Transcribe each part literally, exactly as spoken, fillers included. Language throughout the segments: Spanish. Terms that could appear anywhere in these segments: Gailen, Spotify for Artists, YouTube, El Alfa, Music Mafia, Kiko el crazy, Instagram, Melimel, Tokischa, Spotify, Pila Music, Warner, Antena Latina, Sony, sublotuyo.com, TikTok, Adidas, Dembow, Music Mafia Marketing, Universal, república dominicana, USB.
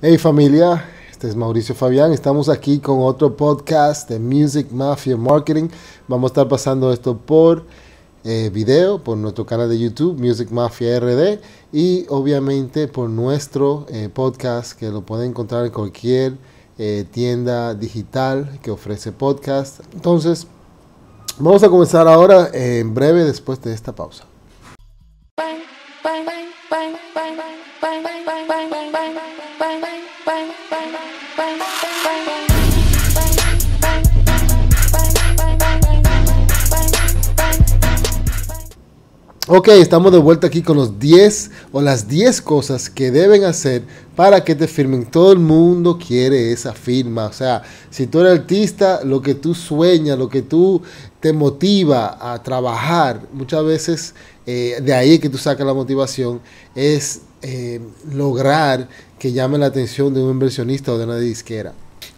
Hey familia, este es Mauricio Fabián, estamos aquí con otro podcast de Music Mafia Marketing. Vamos a estar pasando esto por eh, video, por nuestro canal de YouTube, Music Mafia R D, y obviamente por nuestro eh, podcast, que lo pueden encontrar en cualquier eh, tienda digital que ofrece podcast. Entonces, vamos a comenzar ahora eh, en breve después de esta pausa. Ok, estamos de vuelta aquí con los diez o las diez cosas que deben hacer para que te firmen. Todo el mundo quiere esa firma. O sea, si tú eres artista, lo que tú sueñas, lo que tú te motiva a trabajar, muchas veces eh, de ahí que tú sacas la motivación, es eh, lograr que llame la atención de un inversionista o de una disquera.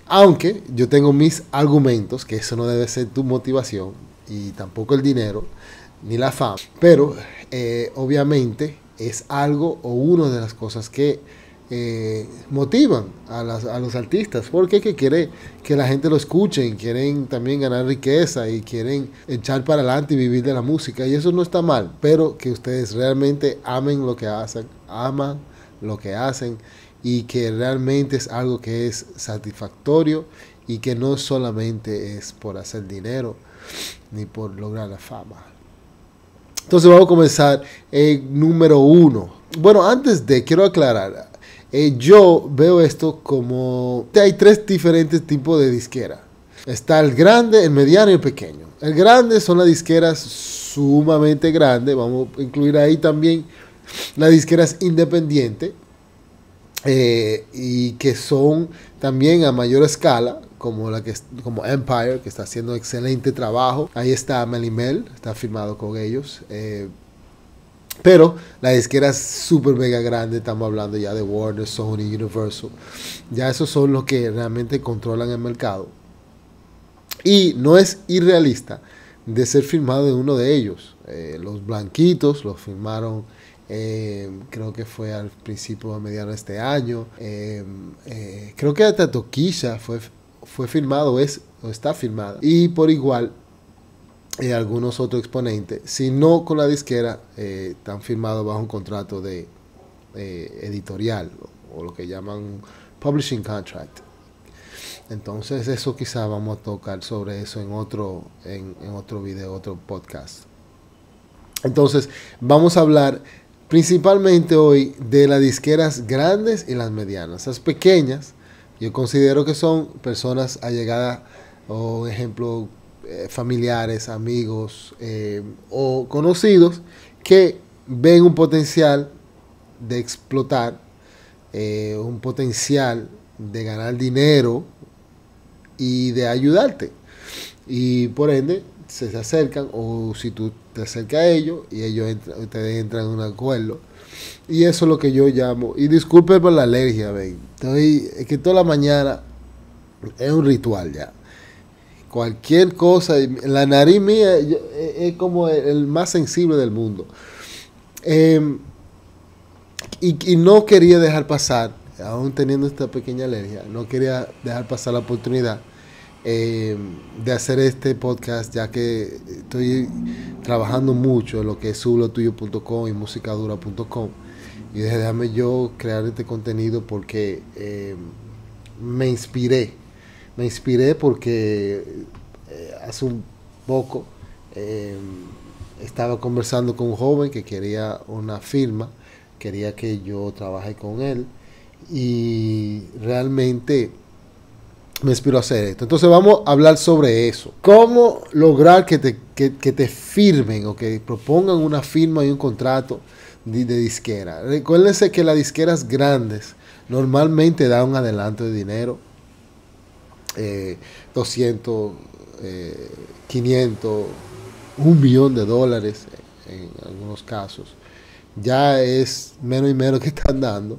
Aunque yo tengo mis argumentos, que eso no debe ser tu motivación y tampoco el dinero, ni la fama, pero eh, obviamente es algo o una de las cosas que eh, motivan a, las, a los artistas, porque es que quieren que la gente lo escuche y quieren también ganar riqueza y quieren echar para adelante y vivir de la música, y eso no está mal, pero que ustedes realmente amen lo que hacen, aman lo que hacen y que realmente es algo que es satisfactorio y que no solamente es por hacer dinero ni por lograr la fama. Entonces vamos a comenzar el número uno. Bueno, antes de, quiero aclarar, eh, yo veo esto como, hay tres diferentes tipos de disquera. Está el grande, el mediano y el pequeño. El grande son las disqueras sumamente grandes, vamos a incluir ahí también las disqueras independientes, eh, y que son también a mayor escala, como la que como Empire, que está haciendo excelente trabajo. Ahí está Melimel, está firmado con ellos. Eh, pero la disquera es súper mega grande, estamos hablando ya de Warner, Sony, Universal. Ya esos son los que realmente controlan el mercado. Y no es irrealista de ser firmado de uno de ellos. Eh, los blanquitos los firmaron, Eh, creo que fue al principio, a mediados de este año. Eh, eh, creo que hasta Tokischa fue fue firmado es, o está firmada, y por igual eh, algunos otros exponentes, si no con la disquera, eh, están firmados bajo un contrato de eh, editorial o, o lo que llaman publishing contract. Entonces eso quizá vamos a tocar sobre eso en otro, en, en otro video, otro podcast. Entonces vamos a hablar principalmente hoy de las disqueras grandes y las medianas. Las pequeñas yo considero que son personas allegadas, o ejemplo, eh, familiares, amigos eh, o conocidos que ven un potencial de explotar, eh, un potencial de ganar dinero y de ayudarte. Y por ende se acercan, o si tú te acercas a ellos y ellos entra, ustedes entran en un acuerdo. Y eso es lo que yo llamo, y disculpen por la alergia, ven, estoy, es que toda la mañana es un ritual ya. Cualquier cosa, la nariz mía es como el más sensible del mundo. Eh, y, y no quería dejar pasar, aún teniendo esta pequeña alergia, no quería dejar pasar la oportunidad Eh, de hacer este podcast, ya que estoy trabajando mucho en lo que es sublotuyo punto com y Musicadura punto com, y déjame yo crear este contenido porque eh, me inspiré me inspiré porque eh, hace un poco eh, estaba conversando con un joven que quería una firma, quería que yo trabaje con él, y realmente me inspiró a hacer esto. Entonces vamos a hablar sobre eso. Cómo lograr que te, que, que te firmen o que propongan una firma y un contrato de, de disquera. Recuérdense que las disqueras grandes normalmente dan un adelanto de dinero. Eh, doscientos, eh, quinientos, un millón de dólares en, en algunos casos. Ya es menos y menos que están dando.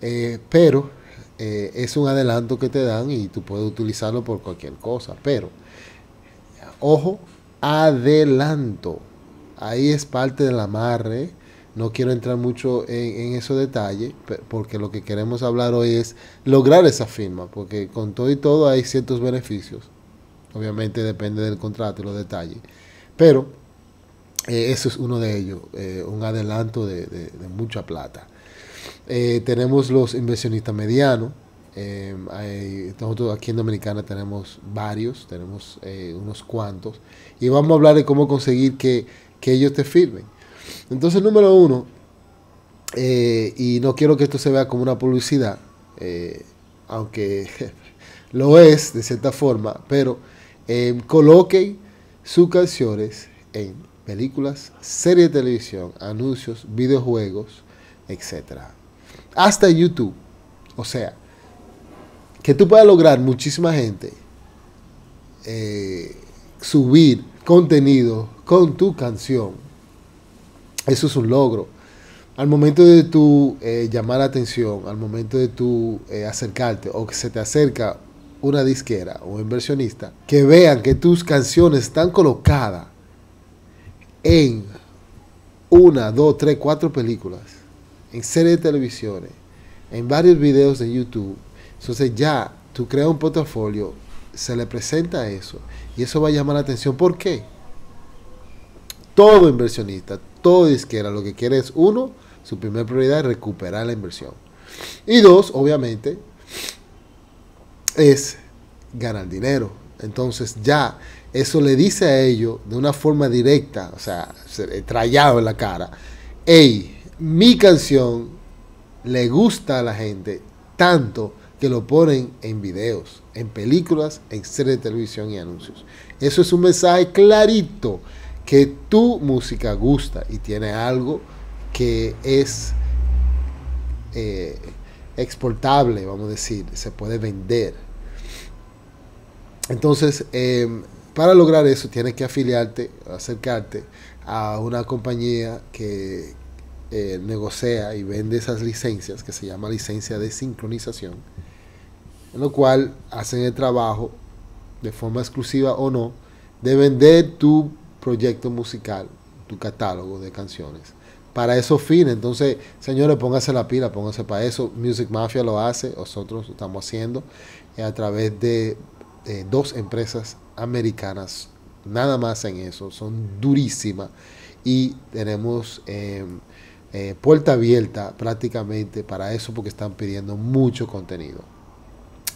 Eh, pero... Eh, es un adelanto que te dan y tú puedes utilizarlo por cualquier cosa, pero ojo, adelanto, ahí es parte del amarre No quiero entrar mucho en, en esos detalles, porque lo que queremos hablar hoy es lograr esa firma, porque con todo y todo hay ciertos beneficios. Obviamente depende del contrato y los detalles, pero eh, eso es uno de ellos, eh, un adelanto de, de, de mucha plata. Eh, tenemos los inversionistas medianos. Eh, hay, nosotros aquí en Dominicana tenemos varios, tenemos eh, unos cuantos, y vamos a hablar de cómo conseguir que, que ellos te firmen. Entonces, número uno, eh, y no quiero que esto se vea como una publicidad, eh, aunque lo es de cierta forma, pero eh, coloquen sus canciones en películas, series de televisión, anuncios, videojuegos, etcétera. Hasta YouTube. O sea, que tú puedas lograr muchísima gente eh, subir contenido con tu canción. Eso es un logro. Al momento de tú eh, llamar la atención, al momento de tú eh, acercarte, o que se te acerca una disquera o inversionista, que vean que tus canciones están colocadas en una, dos, tres, cuatro películas, en series de televisiones, en varios videos de YouTube. Entonces ya tú creas un portafolio, se le presenta eso, y eso va a llamar la atención. ¿Por qué? Todo inversionista, todo disquera, lo que quiere es, uno, su primera prioridad es recuperar la inversión. Y dos, obviamente, es ganar dinero. Entonces ya eso le dice a ellos de una forma directa, o sea, trallado en la cara: hey, mi canción le gusta a la gente tanto que lo ponen en videos, en películas, en series de televisión y anuncios. Eso es un mensaje clarito que tu música gusta y tiene algo que es eh, exportable, vamos a decir, se puede vender. Entonces, eh, para lograr eso tienes que afiliarte, acercarte a una compañía que eh, negocia y vende esas licencias, que se llama licencia de sincronización, en lo cual hacen el trabajo, de forma exclusiva o no, de vender tu proyecto musical, tu catálogo de canciones, para esos fines. Entonces, señores, pónganse la pila, pónganse para eso. Music Mafia lo hace, nosotros lo estamos haciendo a través de eh, dos empresas americanas, nada más en eso, son durísimas, y tenemos eh, eh, puerta abierta prácticamente para eso, porque están pidiendo mucho contenido.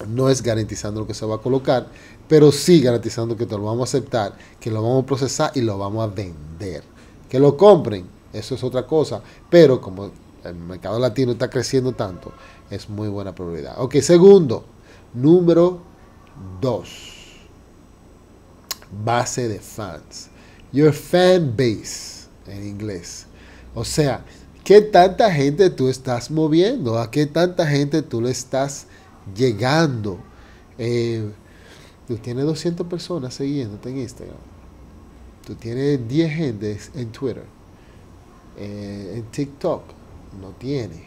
No es garantizando lo que se va a colocar, pero sí garantizando que te lo vamos a aceptar, que lo vamos a procesar y lo vamos a vender. Que lo compren, eso es otra cosa, pero como el mercado latino está creciendo tanto, es muy buena probabilidad. Ok, segundo, número dos, base de fans, your fan base en inglés. O sea, ¿qué tanta gente tú estás moviendo? ¿A qué tanta gente tú le estás llegando? Eh, tú tienes doscientas personas siguiéndote en Instagram, tú tienes diez gentes en Twitter, Eh, en TikTok no tiene.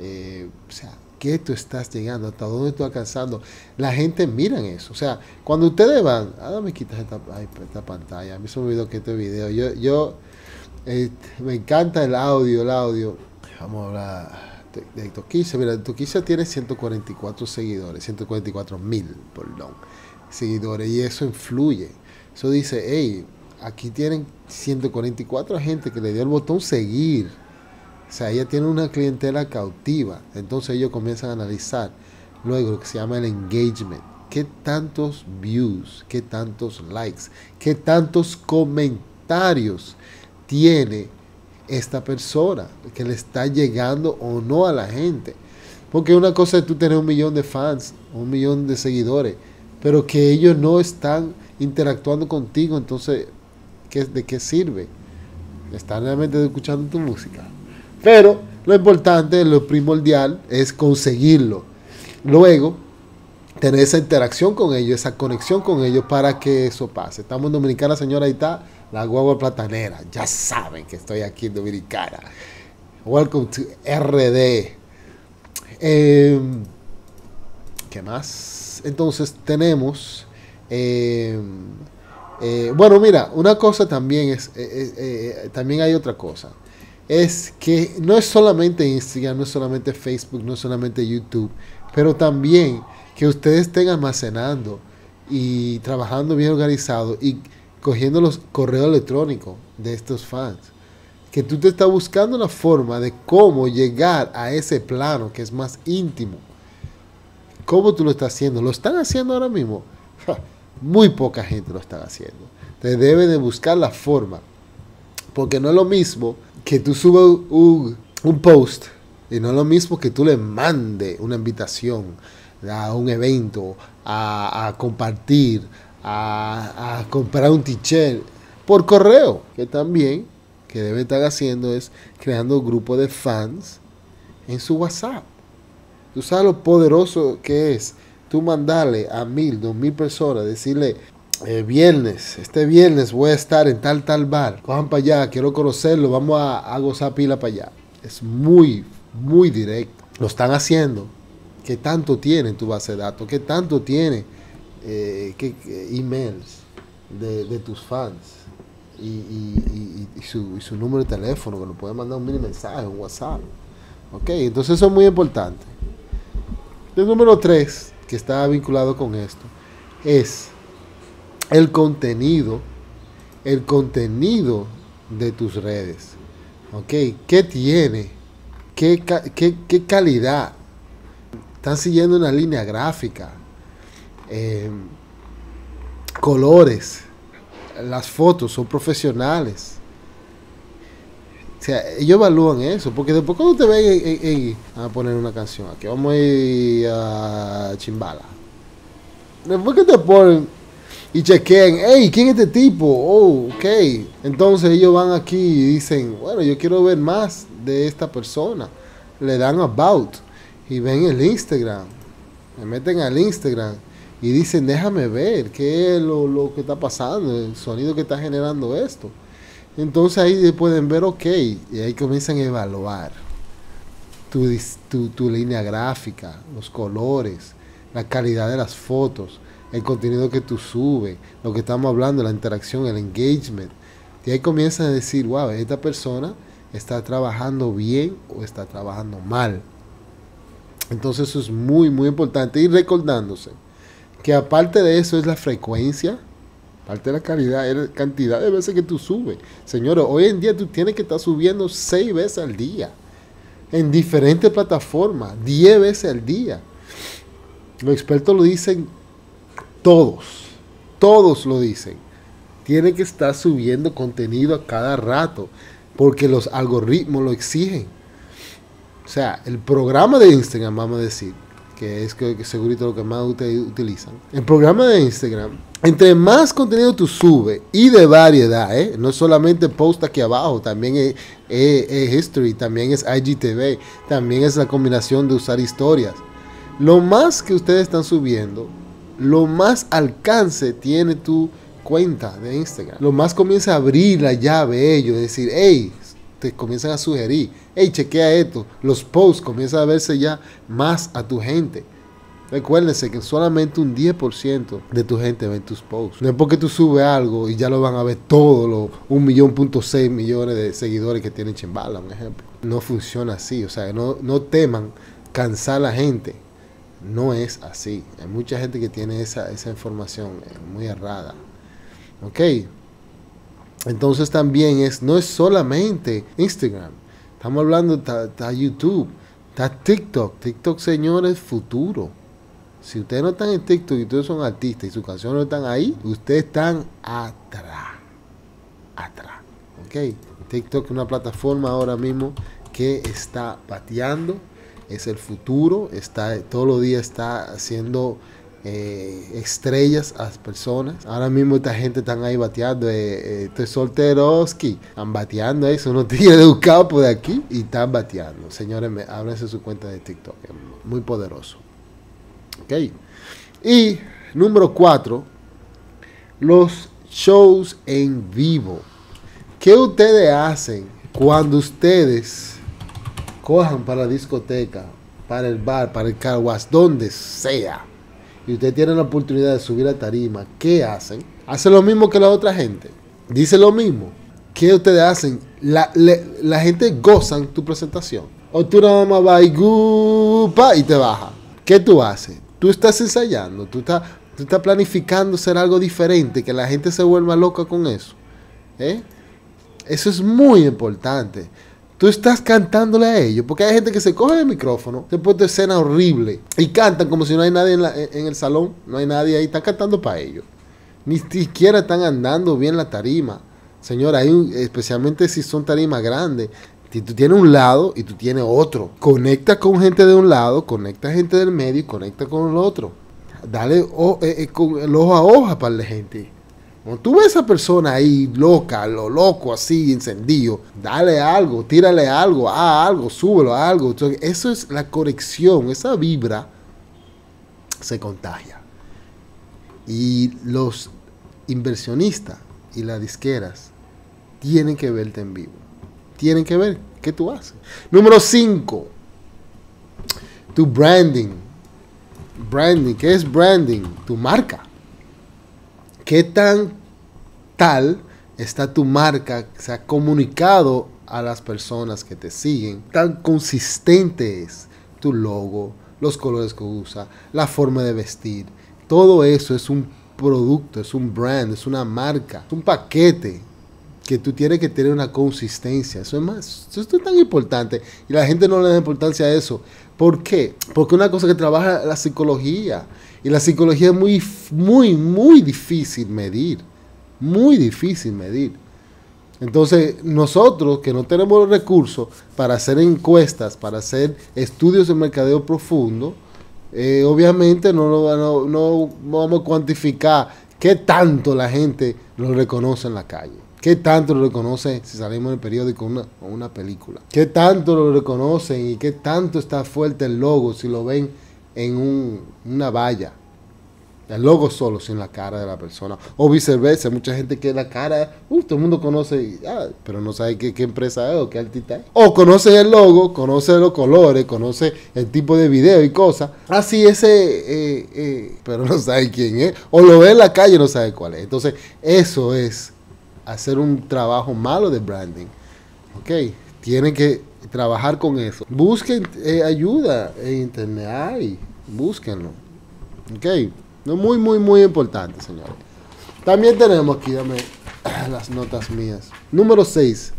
Eh, o sea, ¿qué tú estás llegando? ¿Hasta dónde tú alcanzando? La gente mira eso. O sea, cuando ustedes van, ah, me quitas esta, ay, esta pantalla, a mí se me olvidó que este video, yo, yo eh, me encanta el audio, el audio. Vamos a hablar de, de Tokischa. Mira, Tokischa tiene ciento cuarenta y cuatro seguidores, ciento cuarenta y cuatro mil, perdón, seguidores, y eso influye. Eso dice, hey, aquí tienen ciento cuarenta y cuatro gente que le dio el botón seguir. O sea, ella tiene una clientela cautiva. Entonces ellos comienzan a analizar luego lo que se llama el engagement. ¿Qué tantos views? ¿Qué tantos likes? ¿Qué tantos comentarios tiene esta persona que le está llegando o no a la gente? Porque una cosa es tú tener un millón de fans, un millón de seguidores, pero que ellos no están interactuando contigo. Entonces, ¿de qué sirve? Están realmente escuchando tu música. Pero lo importante, lo primordial, es conseguirlo. Luego, tener esa interacción con ellos, esa conexión con ellos, para que eso pase. Estamos en Dominicana, señora, ahí está la guagua platanera. Ya saben que estoy aquí en Dominicana. Welcome to R D. Eh, ¿Qué más? Entonces, tenemos... Eh, Eh, bueno, mira, una cosa también es, eh, eh, eh, también hay otra cosa. es que no es solamente Instagram, no es solamente Facebook, no es solamente YouTube, pero también que ustedes estén almacenando y trabajando bien organizado y cogiendo los correos electrónicos de estos fans, que tú te estás buscando la forma de cómo llegar a ese plano que es más íntimo. ¿Cómo tú lo estás haciendo? ¿Lo están haciendo ahora mismo? Muy poca gente lo está haciendo. Te deben de buscar la forma, porque no es lo mismo que tú subas un, un post, y no es lo mismo que tú le mandes una invitación a un evento, a, a compartir, a, a comprar un t-shirt por correo, que también que debe estar haciendo es creando un grupo de fans en su WhatsApp. Tú sabes lo poderoso que es tú mandarle a mil, dos mil personas, decirle, eh, viernes, este viernes voy a estar en tal, tal bar, cojan para allá, quiero conocerlo, vamos a, a gozar pila para allá. Es muy, muy directo. Lo están haciendo. ¿Qué tanto tiene tu base de datos? ¿Qué tanto tiene eh, qué, qué emails de, de tus fans? Y, y, y, y, su, y su número de teléfono, que lo pueden mandar un mini mensaje, un WhatsApp. Ok, entonces eso es muy importante. El número tres, que está vinculado con esto, es el contenido, el contenido de tus redes. Ok, ¿qué tiene? ¿Qué, qué, qué calidad? ¿Están siguiendo una línea gráfica? Eh, colores. Las fotos son profesionales. O sea, ellos evalúan eso, porque después cuando te ven, ey, ey, a poner una canción aquí, vamos a ir a Chimbala, después que te ponen y chequean, hey, ¿quién es este tipo? Oh, ok, entonces ellos van aquí y dicen, bueno, yo quiero ver más de esta persona, le dan about y ven el Instagram, me meten al Instagram y dicen, déjame ver qué es lo, lo que está pasando, el sonido que está generando esto. Entonces ahí pueden ver, ok, y ahí comienzan a evaluar tu, tu, tu línea gráfica, los colores, la calidad de las fotos, el contenido que tú subes, lo que estamos hablando, la interacción, el engagement. Y ahí comienzan a decir, wow, esta persona está trabajando bien o está trabajando mal. Entonces eso es muy, muy importante. Y recordándose que aparte de eso es la frecuencia, parte de la calidad, la cantidad de veces que tú subes. Señores, hoy en día tú tienes que estar subiendo seis veces al día, en diferentes plataformas, diez veces al día. Los expertos lo dicen todos, todos lo dicen. Tienes que estar subiendo contenido a cada rato, porque los algoritmos lo exigen. O sea, el programa de Instagram, vamos a decir, que es que, que segurito lo que más ustedes utilizan. El programa de Instagram, entre más contenido tú subes y de variedad, ¿eh? No solamente post aquí abajo, también es, es, es history, también es I G T V, también es la combinación de usar historias. Lo más que ustedes están subiendo, lo más alcance tiene tu cuenta de Instagram. Lo más comienza a abrir la llave ellos, decir, hey, te comienzan a sugerir, hey, chequea esto. Los posts comienzan a verse ya más a tu gente. Recuérdense que solamente un diez por ciento de tu gente ven tus posts. No es porque tú subes algo y ya lo van a ver todos los un millón punto seis millones de seguidores que tienen Chimbala, un ejemplo. No funciona así. O sea, no, no teman cansar a la gente. No es así. Hay mucha gente que tiene esa, esa información muy errada. Ok. Entonces también es, no es solamente Instagram. Estamos hablando de YouTube, está TikTok. TikTok, señores, futuro. Si ustedes no están en TikTok y ustedes son artistas y sus canciones no están ahí, ustedes están atrás. Atrás. ¿Ok? TikTok es una plataforma ahora mismo que está pateando. Es el futuro. Está, todos los días está haciendo... Eh, estrellas a las personas. Ahora mismo esta gente están ahí bateando, eh, eh, estoy solteroski, están bateando eso, unos tigres de un campo de aquí y están bateando. Señores, me, ábranse su cuenta de TikTok, es muy poderoso. Ok. Y número cuatro, los shows en vivo. ¿Qué ustedes hacen cuando ustedes cojan para la discoteca, para el bar, para el car wash, donde sea, y ustedes tienen la oportunidad de subir a tarima? ¿Qué hacen? Hacen lo mismo que la otra gente. Dice lo mismo. ¿qué ustedes hacen? La, le, la gente goza tu presentación. O tú nomás vas y gupa y te baja. ¿Qué tú haces? Tú estás ensayando, tú estás, tú estás planificando hacer algo diferente, que la gente se vuelva loca con eso. ¿Eh? Eso es muy importante. Tú estás cantándole a ellos, porque hay gente que se coge el micrófono, se pone escena horrible y cantan como si no hay nadie en, la, en el salón, no hay nadie ahí, están cantando para ellos. Ni siquiera están andando bien la tarima. Señora, hay un, especialmente si son tarimas grandes, si tú tienes un lado y tú tienes otro. Conecta con gente de un lado, conecta gente del medio y conecta con el otro. Dale o, eh, eh, con el ojo a hoja para la gente. Cuando tú ves a esa persona ahí loca, lo loco, así, encendido, dale algo, tírale algo, haz algo, súbelo a algo. Entonces, eso es la conexión, esa vibra se contagia. Y los inversionistas y las disqueras tienen que verte en vivo. Tienen que ver qué tú haces. Número cinco. Tu branding. Branding. ¿Qué es branding? Tu marca. ¿Qué tan tal está tu marca? ¿Se ha comunicado a las personas que te siguen? ¿Tan consistente es tu logo, los colores que usa, la forma de vestir? Todo eso es un producto, es un brand, es una marca, es un paquete que tú tienes que tener una consistencia. Eso es más, eso es tan importante y la gente no le da importancia a eso. ¿Por qué? Porque una cosa que trabaja la psicología, y la psicología es muy, muy, muy difícil medir, muy difícil medir. Entonces nosotros que no tenemos los recursos para hacer encuestas, para hacer estudios de mercadeo profundo, eh, obviamente no, no, no vamos a cuantificar qué tanto la gente lo reconoce en la calle. ¿Qué tanto lo reconocen si salimos en el periódico o una, una película? ¿Qué tanto lo reconocen y qué tanto está fuerte el logo si lo ven en un, una valla? El logo solo, sin la cara de la persona. O viceversa, mucha gente que la cara, uh, todo el mundo conoce, y, ah, pero no sabe qué, qué empresa es o qué artista es. O conoce el logo, conoce los colores, conoce el tipo de video y cosas. Así ese, eh, eh, pero no sabe quién es. O lo ve en la calle y no sabe cuál es. Entonces, eso es hacer un trabajo malo de branding, ok, tienen que trabajar con eso, busquen eh, ayuda en internet, ay, búsquenlo, ok, no, muy, muy, muy importante, señores. También tenemos aquí, dame las notas mías, número seis,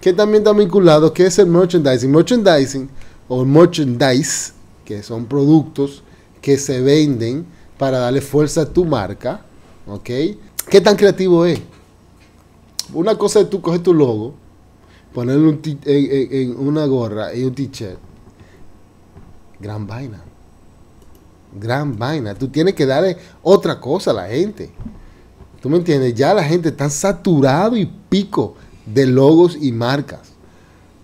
que también está vinculado, que es el merchandising, merchandising, o merchandise, que son productos que se venden para darle fuerza a tu marca, ok, ¿qué tan creativo es? Una cosa es tú coges tu logo, ponerle un en, en, en una gorra y un t-shirt. Gran vaina. Gran vaina. Tú tienes que darle otra cosa a la gente. ¿Tú me entiendes? Ya la gente está saturado y pico de logos y marcas.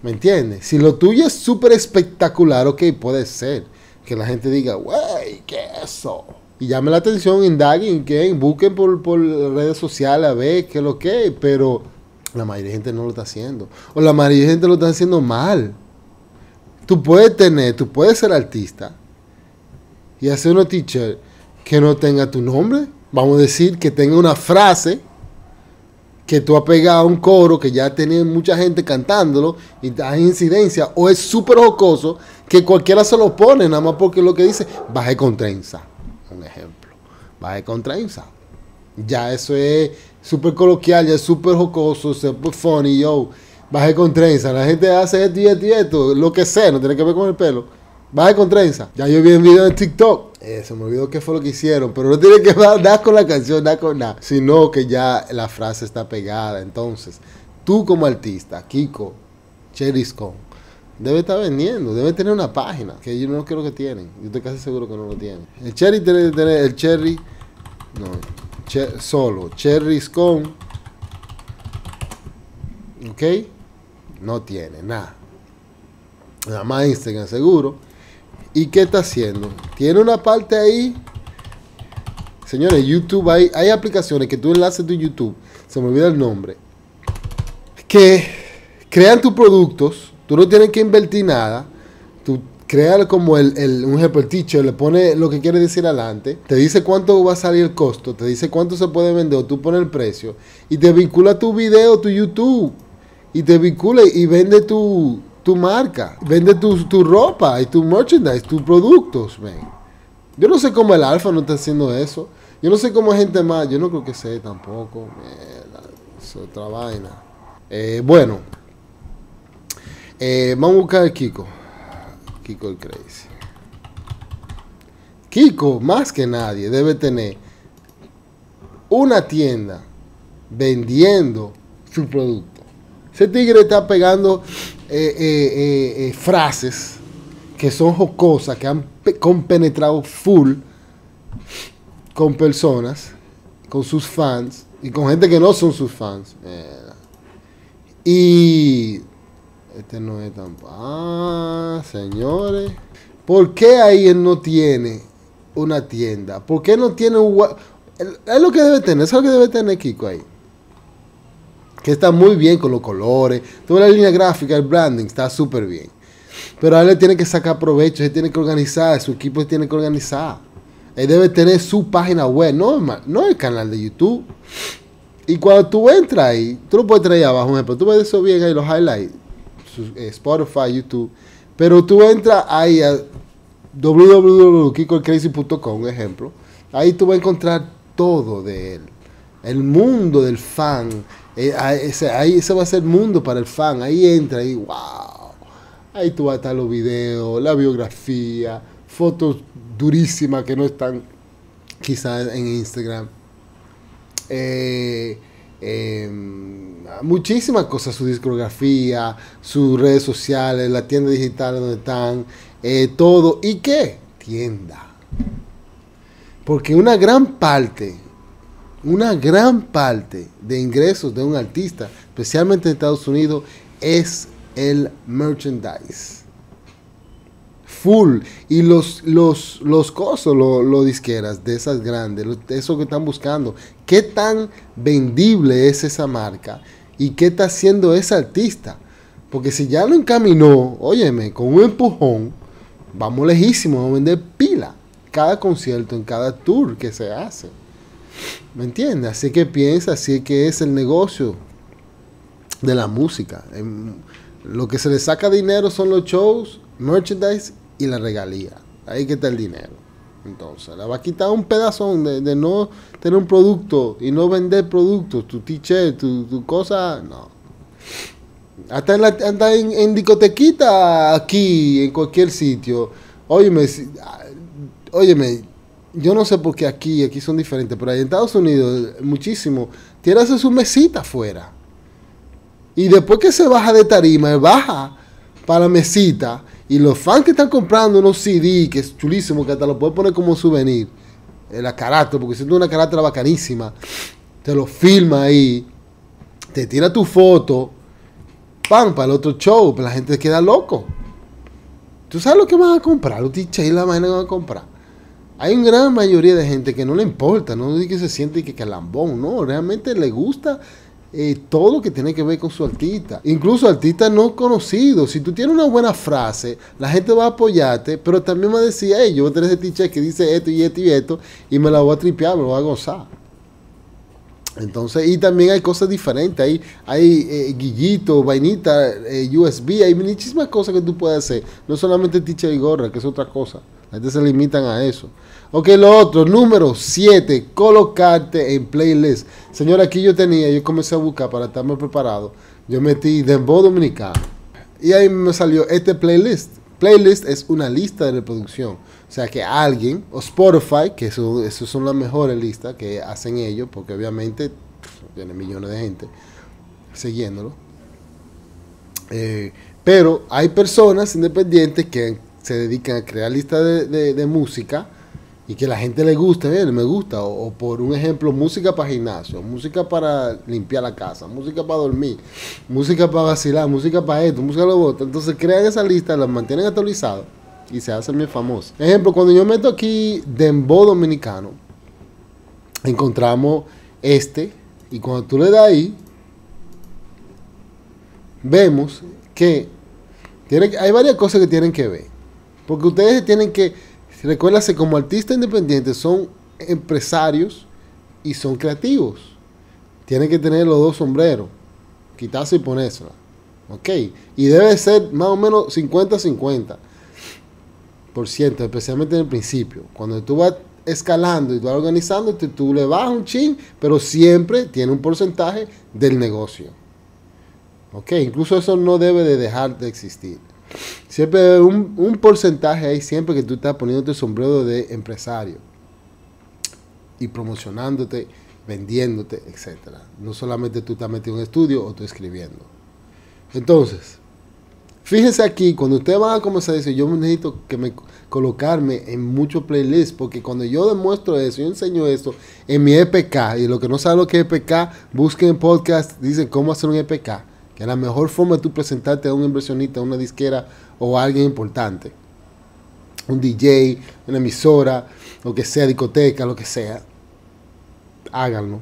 ¿Me entiendes? Si lo tuyo es súper espectacular, ok, puede ser que la gente diga, wey, ¿qué es eso? Y llame la atención, indaguen, ¿qué? Busquen por, por redes sociales a ver qué es lo que es, pero la mayoría de gente no lo está haciendo. O la mayoría de gente lo está haciendo mal. Tú puedes tener, tú puedes ser artista y hacer una t-shirt que no tenga tu nombre. Vamos a decir que tenga una frase que tú has pegado a un coro que ya tiene mucha gente cantándolo y hay incidencia. O es súper jocoso que cualquiera se lo pone, nada más porque lo que dice, bajé con trenza. Un ejemplo, va de contrainza. Ya eso es súper coloquial, ya es súper jocoso, súper funny, yo, baje con trenza, la gente hace esto y esto y esto, lo que sea, no tiene que ver con el pelo, baje con trenza. Ya yo vi un video en TikTok, eh, se me olvidó qué fue lo que hicieron, pero no tiene que ver nada con la canción, nada con nada, sino que ya la frase está pegada. Entonces, tú como artista, Kiko, Cherisco, debe estar vendiendo, debe tener una página que yo no creo que tienen. Yo estoy casi seguro que no lo tienen. El Cherry tiene que tener el Cherry, no, cher, solo, Cherry's con, ok, no tiene nada. Nada más Instagram seguro. ¿Y qué está haciendo? Tiene una parte ahí, señores, YouTube, hay, hay aplicaciones que tú enlaces tu YouTube, se me olvida el nombre, que crean tus productos. Tú no tienes que invertir nada. Tú crear como el, el, un ejemplo, el teacher le pone lo que quiere decir adelante, te dice cuánto va a salir el costo, te dice cuánto se puede vender, o tú pones el precio, y te vincula tu video, tu YouTube, y te vincula y vende tu, tu marca, vende tu, tu ropa, y tu merchandise, tus productos, man. Yo no sé cómo el Alfa no está haciendo eso, yo no sé cómo gente más, yo no creo que sé tampoco, man, es otra vaina. Eh, bueno, eh, vamos a buscar a Kiko. Kiko el Crazy. Kiko, más que nadie, debe tener una tienda vendiendo su producto. Ese tigre está pegando eh, eh, eh, eh, frases que son jocosas, que han compenetrado full con personas, con sus fans y con gente que no son sus fans. Eh, y... Este no es tan... Ah, señores. ¿Por qué ahí él no tiene una tienda? ¿Por qué no tiene un... Es lo que debe tener, es lo que debe tener Kiko ahí. Que está muy bien con los colores. Toda la línea gráfica, el branding, está súper bien. Pero ahí le tiene que sacar provecho, él tiene que organizar, su equipo tiene que organizar. Él debe tener su página web, no, no el canal de YouTube. Y cuando tú entras ahí, tú lo puedes traer abajo, por ejemplo, tú ves eso bien ahí, los highlights. Spotify, YouTube, pero tú entras ahí a doble u doble u doble u punto kiko el crazy punto com, un ejemplo, ahí tú vas a encontrar todo de él, el mundo del fan, eh, ese, ahí ese va a ser el mundo para el fan, ahí entra y wow, ahí tú vas a estar los videos, la biografía, fotos durísimas que no están quizás en Instagram, eh, Eh, muchísimas cosas, su discografía, sus redes sociales, la tienda digital donde están, eh, todo. ¿Y qué? Tienda. Porque una gran parte, una gran parte de ingresos de un artista, especialmente en Estados Unidos, es el merchandise. Full. Y los, los, los cosos, los, los disqueras de esas grandes, los, eso que están buscando. ¿Qué tan vendible es esa marca? ¿Y qué está haciendo ese artista? Porque si ya lo encaminó, óyeme, con un empujón, vamos lejísimos, vamos a vender pila. Cada concierto, en cada tour que se hace. ¿Me entiendes? Así que piensa, así que es el negocio de la música. En, lo que se le saca dinero son los shows, merchandise y la regalía. Ahí que está el dinero. Entonces, le va a quitar un pedazón de, de no tener un producto y no vender productos, tu t-shirt, tu, tu cosa, no. Hasta en, la, hasta en, en discotequita, aquí, en cualquier sitio. Óyeme, si, óyeme, yo no sé por qué aquí, aquí son diferentes, pero en Estados Unidos, muchísimo, tiene que hacer su mesita afuera. Y después que se baja de tarima, baja para la mesita. Y los fans que están comprando unos C D, que es chulísimo, que hasta lo puedes poner como souvenir, la carátula, porque si tú una carátula bacanísima, te lo filma ahí, te tira tu foto, pan, para el otro show, la gente queda loco. ¿Tú sabes lo que van a comprar? Los tichas y la vaina que van a comprar. Hay una gran mayoría de gente que no le importa, no es que se siente que calambón, no, realmente le gusta... Eh, todo lo que tiene que ver con su artista, incluso artistas no conocidos. Si tú tienes una buena frase, la gente va a apoyarte, pero también va a decir, hey, yo voy a tener ese t-shirt que dice esto y esto y esto, y me la voy a tripear, me la voy a gozar. Entonces, y también hay cosas diferentes, hay, hay eh, guillito, vainita, eh, U S B, hay muchísimas cosas que tú puedes hacer, no solamente t-shirt y gorra, que es otra cosa, la gente se limitan a eso. Ok, lo otro, número siete, colocarte en playlist. Señor, aquí yo tenía, yo comencé a buscar para estar más preparado. Yo metí Dembow Dominicano. Y ahí me salió este playlist. Playlist es una lista de reproducción. O sea que alguien, o Spotify, que eso, eso son las mejores listas que hacen ellos, porque obviamente pff, tienen millones de gente siguiéndolo. Eh, pero hay personas independientes que se dedican a crear listas de, de, de música. Y que la gente le gusta, ¿eh? Me gusta, o, o por un ejemplo, música para gimnasio, música para limpiar la casa, música para dormir, música para vacilar, música para esto, música para lo otro. Entonces crean esa lista, la mantienen actualizada y se hacen bien famosos. Ejemplo, cuando yo meto aquí Dembow Dominicano, encontramos este, y cuando tú le das ahí, vemos que tiene, hay varias cosas que tienen que ver. Porque ustedes tienen que, recuérdense, como artistas independientes son empresarios y son creativos. Tienen que tener los dos sombreros, quitarse y ponérsela. Ok, y debe ser más o menos cincuenta cincuenta por ciento, especialmente en el principio. Cuando tú vas escalando y tú vas organizando, tú, tú le bajas un chin, pero siempre tiene un porcentaje del negocio. Ok, incluso eso no debe de dejar de existir. Siempre debe haber un, un porcentaje ahí, siempre que tú estás poniéndote el sombrero de empresario y promocionándote, vendiéndote, etcétera. No solamente tú estás metido en un estudio o tú escribiendo. Entonces, fíjense aquí, cuando ustedes van a comenzar a decir, yo necesito que me, colocarme en muchos playlists, porque cuando yo demuestro eso, yo enseño esto en mi E P K, y los que no saben lo que es E P K, busquen en podcast, dicen cómo hacer un E P K, que es la mejor forma de tú presentarte a un inversionista, a una disquera o a alguien importante, un D J, una emisora, lo que sea, discoteca, lo que sea, háganlo.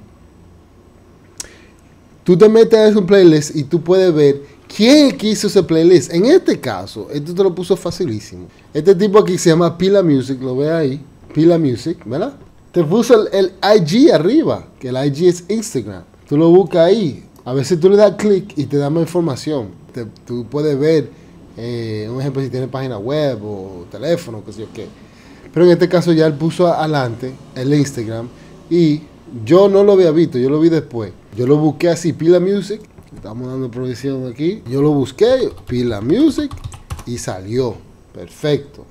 Tú te metes en un playlist y tú puedes ver quién hizo ese playlist. En este caso, esto te lo puso facilísimo. Este tipo aquí se llama Pila Music, lo ve ahí, Pila Music, ¿verdad? Te puso el, el I G arriba, que el I G es Instagram. Tú lo buscas ahí. A veces tú le das clic y te da más información. Te, tú puedes ver, eh, un ejemplo, si tiene página web o teléfono, qué sé yo qué. Pero en este caso ya él puso adelante el Instagram y yo no lo había visto, yo lo vi después. Yo lo busqué así, Pila Music. Estamos dando provisión aquí. Yo lo busqué, Pila Music, y salió. Perfecto.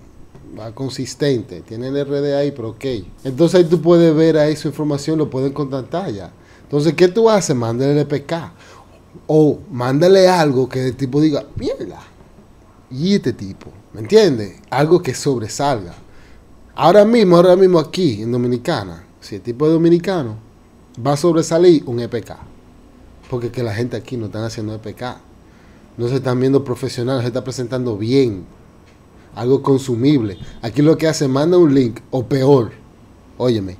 Va consistente. Tiene el R D ahí, pero ok. Entonces ahí tú puedes ver ahí su información, lo pueden contactar ya. Entonces, ¿qué tú haces? Mándale el E P K. O mándale algo que el tipo diga, mierda, y este tipo, ¿me entiendes? Algo que sobresalga. Ahora mismo, ahora mismo aquí, en Dominicana, si el tipo es dominicano, va a sobresalir un E P K. Porque que la gente aquí no están haciendo E P K. No se están viendo profesionales, se está presentando bien. Algo consumible. Aquí lo que hace, manda un link, o peor, óyeme,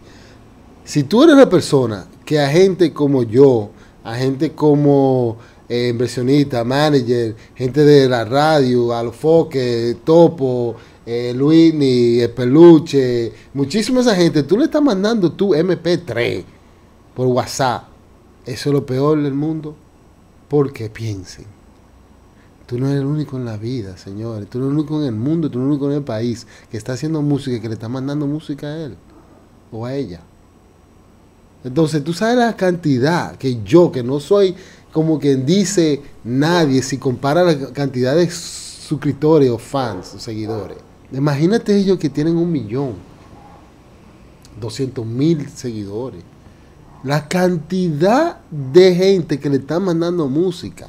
si tú eres la persona que a gente como yo, a gente como eh, inversionista, manager, gente de la radio, Alofoque, Topo, eh, Luini, El Peluche, muchísima esa gente, tú le estás mandando tu M P tres por WhatsApp. Eso es lo peor del mundo, porque piensen, tú no eres el único en la vida, señores, tú no eres el único en el mundo, tú no eres el único en el país que está haciendo música y que le está mandando música a él o a ella. Entonces, tú sabes la cantidad que yo, que no soy como quien dice nadie, si compara la cantidad de suscriptores o fans o seguidores. Imagínate ellos que tienen un millón, doscientos mil seguidores. La cantidad de gente que le está mandando música.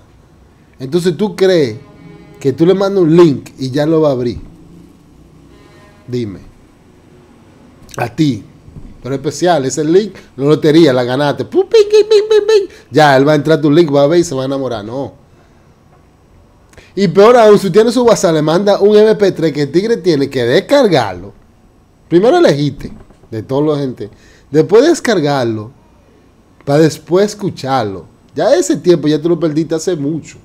Entonces, tú crees que tú le mandas un link y ya lo va a abrir. Dime. A ti. Pero especial, ese link, la lotería, la ganaste. Ya, él va a entrar a tu link, va a ver y se va a enamorar. No. Y peor aún, si tiene su WhatsApp, le manda un M P tres que el tigre tiene que descargarlo. Primero elegiste de toda la gente. Después descargarlo, para después escucharlo. Ya ese tiempo, ya tú lo perdiste hace mucho.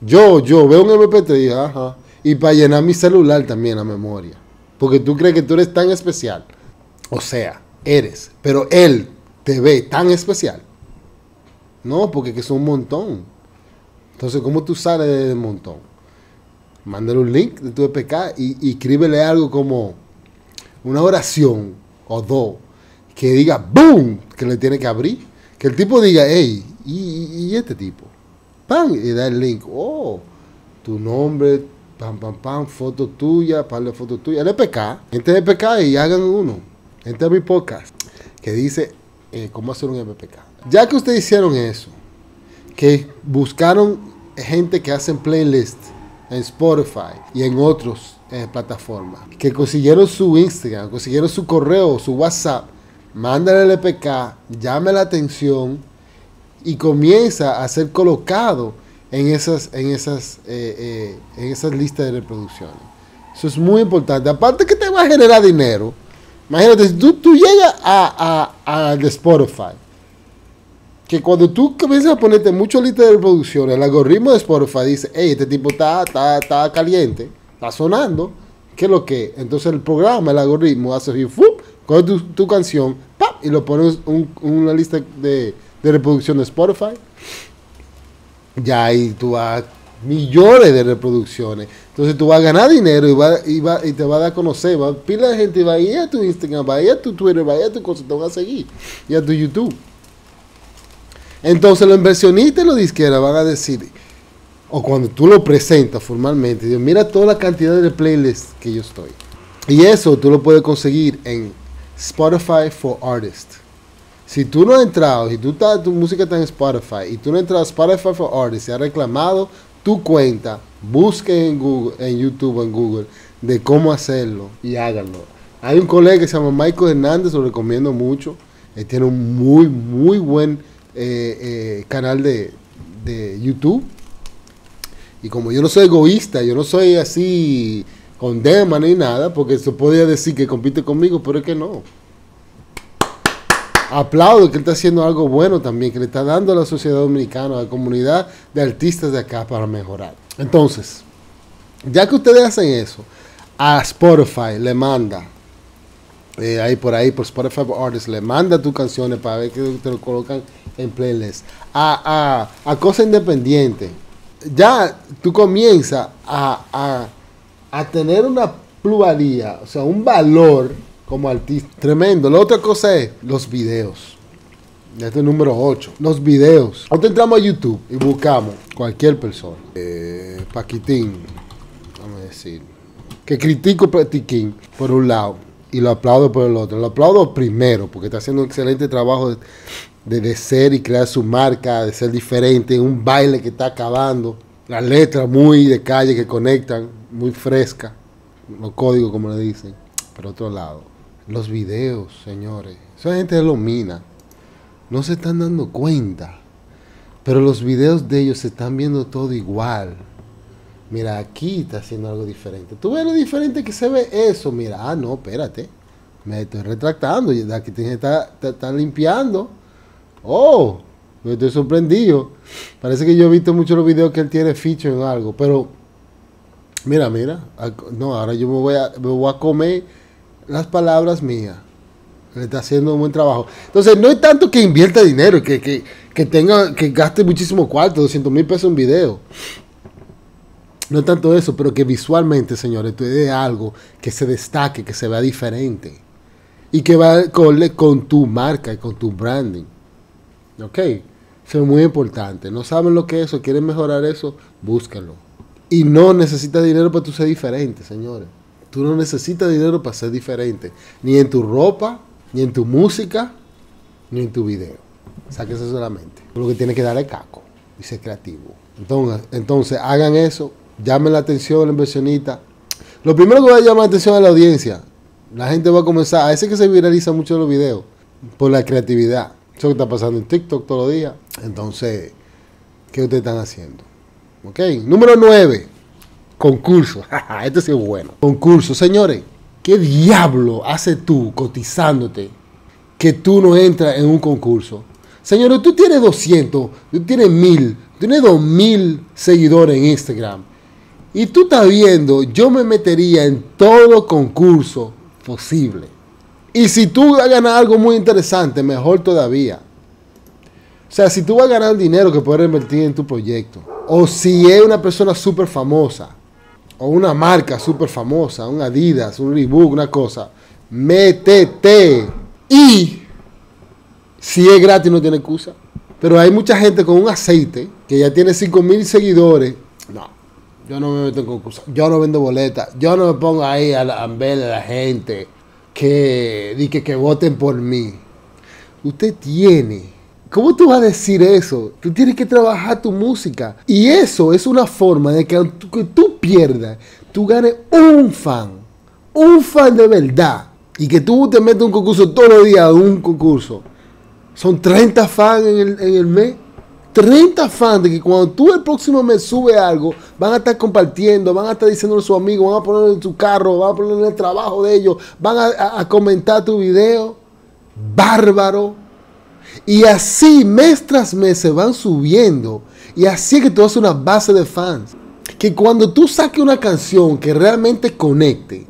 Yo, yo veo un M P tres, ajá. Y para llenar mi celular también la memoria. Porque tú crees que tú eres tan especial. O sea, eres, pero él te ve tan especial. No, porque que son un montón. Entonces, ¿cómo tú sales del montón? Mándale un link de tu E P K y, y escríbele algo como una oración o dos que diga ¡boom! Que le tiene que abrir. Que el tipo diga, hey, y, y, y este tipo. ¡Pam! Y da el link. Oh, tu nombre, pam, pam, pam, foto tuya, par de fotos tuyas. El E P K, gente de E P K y hagan uno. Entra a mi podcast que dice eh, cómo hacer un M P K. Ya que ustedes hicieron eso, que buscaron gente que hacen playlists en Spotify y en otras eh, plataformas, que consiguieron su Instagram, consiguieron su correo, su WhatsApp, mándale el E P K, llame la atención y comienza a ser colocado en esas, en esas, eh, eh, en esas listas de reproducciones. Eso es muy importante. Aparte que te va a generar dinero. Imagínate, si tú, tú llegas a, a, a Spotify, que cuando tú comienzas a ponerte muchas listas de reproducción, el algoritmo de Spotify dice, hey, este tipo está, está, está caliente, está sonando, ok, ¿Qué es lo que? Entonces el programa, el algoritmo, hace así, ¡fup! Coge tu, tu canción, ¡pap! Y lo pones en un, una lista de, de reproducción de Spotify. Ya ahí tú vas millones de reproducciones. Entonces tú vas a ganar dinero y, va, y, va, y te va a dar a conocer. Va, pila de gente va a ir a tu Instagram, va a ir a tu Twitter, va a ir a tu cosa, te van a seguir. Y a tu YouTube. Entonces los inversionistas y los disqueras van a decir, o cuando tú lo presentas formalmente, digo, mira toda la cantidad de playlists que yo estoy. Y eso tú lo puedes conseguir en Spotify for Artists. Si tú no has entrado, si tú estás, tu música está en Spotify, y tú no has entrado a Spotify for Artists y has reclamado tu cuenta, busque en Google, en YouTube o en Google, de cómo hacerlo y háganlo. Hay un colega que se llama Michael Hernández, lo recomiendo mucho. Él tiene un muy, muy buen eh, eh, canal de, de YouTube. Y como yo no soy egoísta, yo no soy así con dema ni nada, porque se podría decir que compite conmigo, pero es que no. Aplaudo que él está haciendo algo bueno también, que le está dando a la sociedad dominicana, a la comunidad de artistas de acá para mejorar. Entonces, ya que ustedes hacen eso, a Spotify le manda, eh, ahí por ahí, por Spotify for Artists, le manda tus canciones para ver que te lo colocan en playlist. A, a, a Cosa Independiente. Ya tú comienzas a, a, a tener una pluralidad, o sea, un valor como artista tremendo. La otra cosa es los videos. Este es número ocho, los videos. Ahora entramos a YouTube y buscamos cualquier persona. Eh, Paquitín, vamos a decir, que critico a Paquitín por un lado y lo aplaudo por el otro. Lo aplaudo primero porque está haciendo un excelente trabajo de, de, de ser y crear su marca, de ser diferente, un baile que está acabando, las letras muy de calle que conectan, muy fresca, los códigos como le dicen. Por otro lado, los videos, señores, esa gente lo mina, no se están dando cuenta, pero los videos de ellos se están viendo todo igual. Mira, aquí está haciendo algo diferente, tú ves lo diferente que se ve eso, mira, ah no, espérate, me estoy retractando, y aquí te está, está, está limpiando. Oh, me estoy sorprendido. Parece que yo he visto mucho los videos que él tiene feature en algo, pero mira, mira. No, ahora yo me voy a, me voy a comer las palabras mías. Le está haciendo un buen trabajo. Entonces, no es tanto que invierta dinero, que, que, que tenga, que gaste muchísimo cuarto, doscientos mil pesos en video. No es tanto eso, pero que visualmente, señores, tú de algo que se destaque, que se vea diferente. Y que va con, con tu marca y con tu branding. Ok, eso es muy importante. No saben lo que es eso, quieren mejorar eso, búscalo. Y no necesitas dinero para tú ser diferente, señores. Tú no necesitas dinero para ser diferente. Ni en tu ropa, ni en tu música, ni en tu video. Sáquese solamente. Lo que tienes que darle caco y ser creativo. Entonces, entonces hagan eso. Llamen la atención al inversionista. Lo primero que va a llamar la atención a la audiencia. La gente va a comenzar. A ese que se viraliza mucho los videos. Por la creatividad. Eso que está pasando en TikTok todos los días. Entonces, ¿qué ustedes están haciendo? Ok, número nueve, concurso. Este sí es bueno. Concurso, señores, ¿qué diablo haces tú cotizándote que tú no entras en un concurso? Señores, tú tienes doscientos, tú tienes mil, tienes dos mil seguidores en Instagram. Y tú estás viendo, yo me metería en todo concurso posible. Y si tú vas a ganar algo muy interesante, mejor todavía. O sea, si tú vas a ganar dinero que puedes invertir en tu proyecto, o si es una persona súper famosa, o una marca súper famosa, un Adidas, un Reebok, una cosa, métete. Y si es gratis no tiene excusa. Pero hay mucha gente con un aceite que ya tiene cinco mil seguidores. No, yo no me meto en concurso, yo no vendo boletas, yo no me pongo ahí a, la, a ver a la gente que dice que, que voten por mí. Usted tiene... ¿Cómo tú vas a decir eso? Tú tienes que trabajar tu música. Y eso es una forma de que tú, que tú pierdas, tú ganes un fan. Un fan de verdad. Y que tú te metas un concurso todos los días, un concurso. Son treinta fans en el, en el mes. treinta fans de que cuando tú el próximo mes subes algo, van a estar compartiendo, van a estar diciéndolo a sus amigos, van a ponerlo en su carro, van a ponerlo en el trabajo de ellos, van a, a, a comentar tu video. Bárbaro. Y así mes tras mes se van subiendo. Y así es que tú haces una base de fans. Que cuando tú saques una canción que realmente conecte,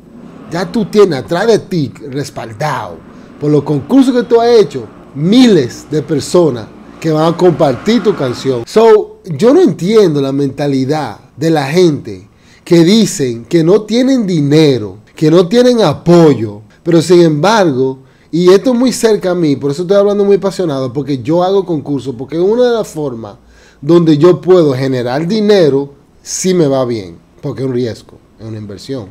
ya tú tienes atrás de ti, respaldado por los concursos que tú has hecho, miles de personas que van a compartir tu canción. So, yo no entiendo la mentalidad de la gente que dicen que no tienen dinero, que no tienen apoyo, pero sin embargo, y esto es muy cerca a mí, por eso estoy hablando muy apasionado, porque yo hago concursos, porque es una de las formas donde yo puedo generar dinero si me va bien, porque es un riesgo, es una inversión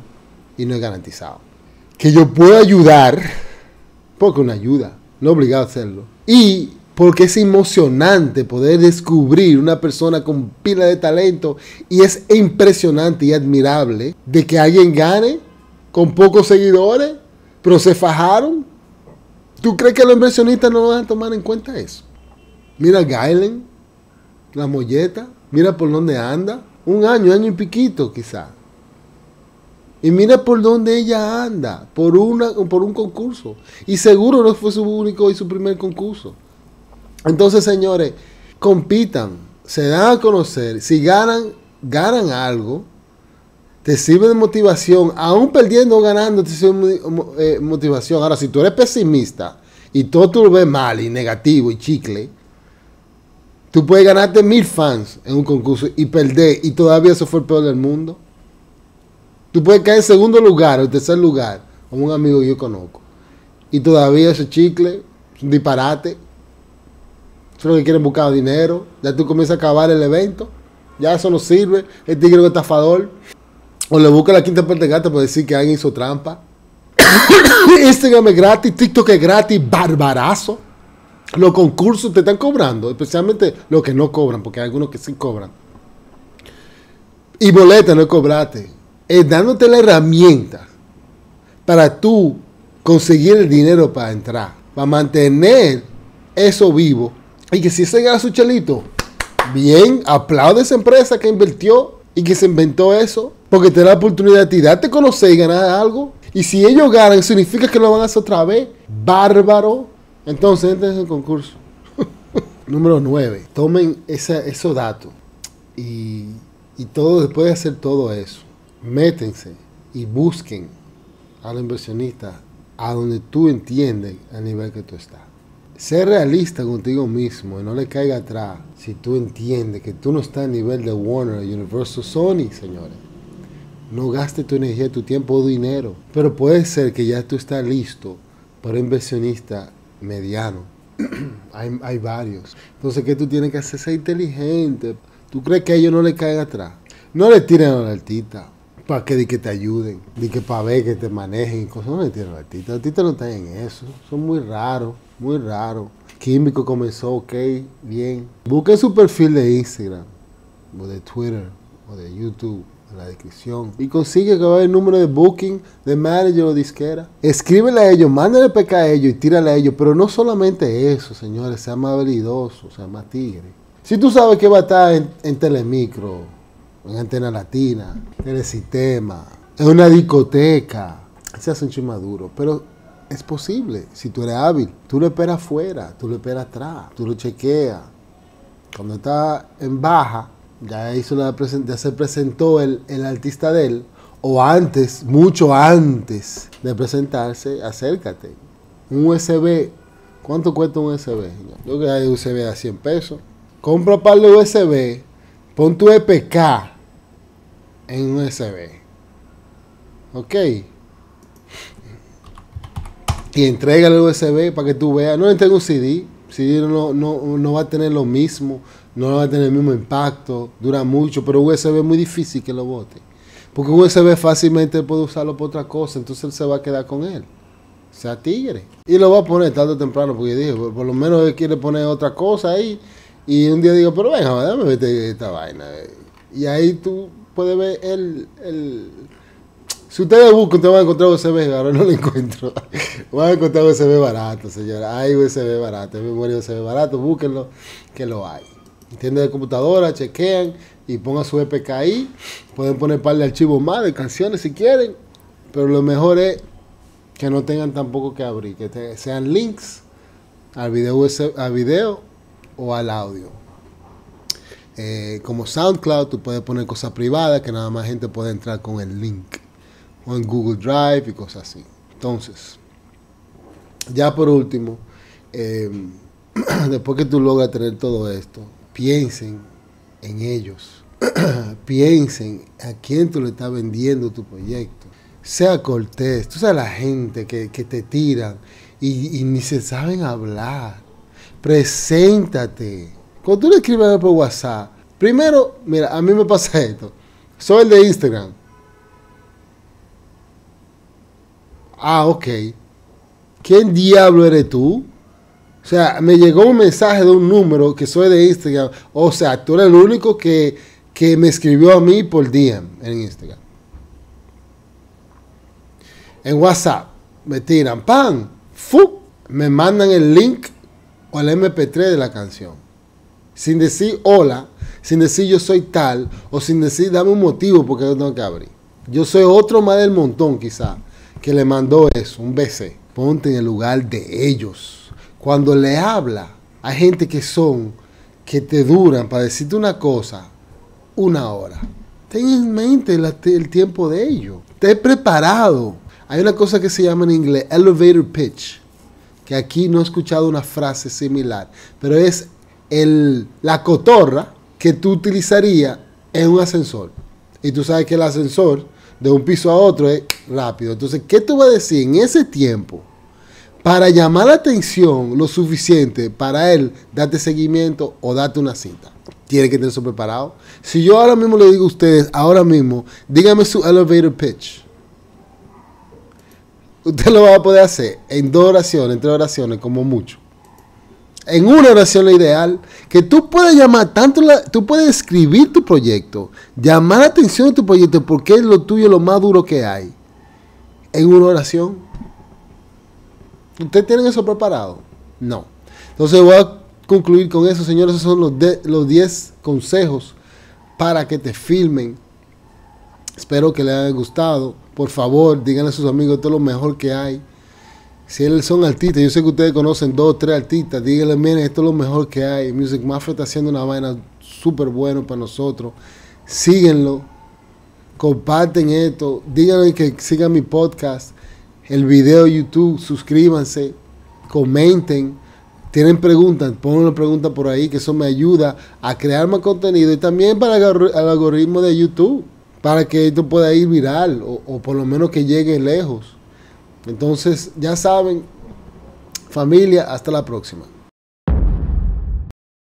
y no es garantizado. Que yo pueda ayudar, porque una ayuda, no obligado a hacerlo. Y porque es emocionante poder descubrir una persona con pila de talento, y es impresionante y admirable de que alguien gane con pocos seguidores, pero se fajaron. ¿Tú crees que los inversionistas no van a tomar en cuenta eso? Mira a Gailen, la molleta, mira por dónde anda. Un año, año y piquito quizá. Y mira por dónde ella anda, por, una, por un concurso. Y seguro no fue su único y su primer concurso. Entonces, señores, compitan, se dan a conocer. Si ganan, ganan algo. Te sirve de motivación, aún perdiendo o ganando, te sirve de motivación. Ahora, si tú eres pesimista y todo tú lo ves mal y negativo y chicle, tú puedes ganarte mil fans en un concurso y perder, y todavía eso fue el peor del mundo. Tú puedes caer en segundo lugar o en tercer lugar, como un amigo que yo conozco, y todavía ese chicle es un disparate. Eso es lo que quieren buscar dinero. Ya tú comienzas a acabar el evento, ya eso no sirve. El tigre es estafador. O le busca la quinta parte gata para decir que alguien hizo trampa. Instagram es gratis, TikTok es gratis, barbarazo. Los concursos te están cobrando, especialmente los que no cobran, porque hay algunos que sí cobran. Y boleta no cobraste. Es dándote la herramienta para tú conseguir el dinero para entrar, para mantener eso vivo. Y que si se gana su chelito, bien, aplaude a esa empresa que invirtió y que se inventó eso, porque te da la oportunidad de darte a conocer y ganar algo. Y si ellos ganan, significa que lo van a hacer otra vez. Bárbaro. Entonces, entren en el concurso. Número nueve. Tomen esa, esos datos. Y, y todo, después de hacer todo eso, métense y busquen a los inversionistas a donde tú entiendes el nivel que tú estás. Sé realista contigo mismo y no le caiga atrás si tú entiendes que tú no estás a nivel de Warner, Universal, Sony, señores. No gastes tu energía, tu tiempo o dinero. Pero puede ser que ya tú estás listo para inversionista mediano. hay, hay varios. Entonces, ¿qué tú tienes que hacer? Ser inteligente. ¿Tú crees que a ellos no le caiga atrás? No le tiren a la altita para que, de que te ayuden, de que para ver que te manejen. Cosas. No le tiren a la altita. La altita no está en eso. Son muy raros. Muy raro. Químico comenzó, ok, bien. Busquen su perfil de Instagram, o de Twitter, o de YouTube, en la descripción. Y consigue que vaya el número de booking, de manager o disquera. Escríbele a ellos, mándale P K a ellos y tírale a ellos. Pero no solamente eso, señores, sea más habilidoso, sea más tigre. Si tú sabes que va a estar en, en Telemicro, en Antena Latina, en el sistema, en una discoteca, se hace un chimaduro, pero... es posible, si tú eres hábil. Tú lo esperas afuera, tú lo esperas atrás, tú lo chequeas. Cuando está en baja, ya, hizo la ya se presentó el, el artista de él, o antes, mucho antes de presentarse, acércate. Un U S B, ¿cuánto cuesta un U S B? Yo creo que hay U S B a cien pesos. Compra un par de U S B, pon tu E P K en un U S B. Ok. Y entrégale el U S B para que tú veas. No le entregues un C D. C D no, no, no va a tener lo mismo. No va a tener el mismo impacto. Dura mucho. Pero U S B es muy difícil que lo bote. Porque U S B fácilmente puede usarlo para otra cosa. Entonces él se va a quedar con él. O sea, tigre. Y lo va a poner tarde o temprano. Porque dije, por, por lo menos él quiere poner otra cosa ahí. Y un día digo, pero venga, déjame ver esta vaina. Y ahí tú puedes ver el... el si ustedes buscan, te van a encontrar U S B, ahora no lo encuentro. Van a encontrar U S B barato, señora. Hay U S B barato, hay memoria U S B barato, búsquenlo, que lo hay. Entienden de computadora, chequean y pongan su E P K ahí. Pueden poner un par de archivos más, de canciones si quieren. Pero lo mejor es que no tengan tampoco que abrir, que te, sean links al video, U S B, al video o al audio. Eh, como SoundCloud, tú puedes poner cosas privadas que nada más gente puede entrar con el link. o en Google Drive y cosas así. Entonces, ya por último, eh, después que tú logras tener todo esto, piensen en ellos, piensen a quién tú le estás vendiendo tu proyecto. Sea cortés, tú sabes la gente que, que te tiran y, y ni se saben hablar. Preséntate. Cuando tú le escribes por WhatsApp, primero, mira, a mí me pasa esto. Soy el de Instagram. Ah, ok. ¿Quién diablo eres tú? O sea, me llegó un mensaje de un número que soy de Instagram. O sea, tú eres el único que, que me escribió a mí por D M en Instagram. En WhatsApp me tiran, ¡pam! ¡Fu! Me mandan el link o el eme pe tres de la canción. Sin decir hola, sin decir yo soy tal, o sin decir dame un motivo porque yo tengo que abrir. Yo soy otro más del montón quizá que le mandó eso, un be ce. Ponte en el lugar de ellos. Cuando le habla, hay gente que son, que te duran para decirte una cosa, una hora. Ten en mente la, el tiempo de ellos. Esté preparado. Hay una cosa que se llama en inglés elevator pitch, que aquí no he escuchado una frase similar, pero es el, la cotorra que tú utilizarías en un ascensor. Y tú sabes que el ascensor de un piso a otro es rápido. Entonces, ¿qué tú vas a decir en ese tiempo para llamar la atención lo suficiente para él darte seguimiento o darte una cita? Tiene que tener eso preparado. Si yo ahora mismo le digo a ustedes, ahora mismo, dígame su elevator pitch. Usted lo va a poder hacer en dos oraciones, en tres oraciones, como mucho. En una oración lo ideal, que tú puedes llamar tanto, la, tú puedes escribir tu proyecto, llamar la atención de tu proyecto, porque es lo tuyo, lo más duro que hay. En una oración. ¿Ustedes tienen eso preparado? No. Entonces voy a concluir con eso, señores. Esos son los, de, los diez consejos para que te filmen. Espero que les haya gustado. Por favor, díganle a sus amigos, esto es lo mejor que hay. Si ellos son artistas, yo sé que ustedes conocen dos o tres artistas, díganle, miren, esto es lo mejor que hay. Music Mafia está haciendo una vaina súper buena para nosotros. Síguenlo, comparten esto, díganle que sigan mi podcast, el video YouTube, suscríbanse, comenten. Tienen preguntas, pongan una pregunta por ahí, que eso me ayuda a crear más contenido y también para el algoritmo de YouTube, para que esto pueda ir viral o, o por lo menos que llegue lejos. Entonces, ya saben, familia, hasta la próxima.